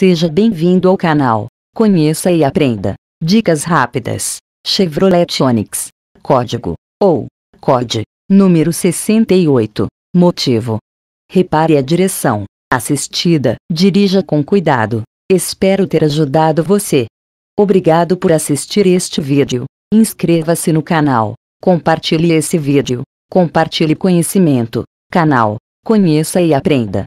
Seja bem-vindo ao canal. Conheça e aprenda. Dicas rápidas. Chevrolet Onix. Código ou COD. Número 68. Motivo. Repare a direção assistida. Dirija com cuidado. Espero ter ajudado você. Obrigado por assistir este vídeo. Inscreva-se no canal. Compartilhe esse vídeo. Compartilhe conhecimento. Canal Conheça e Aprenda.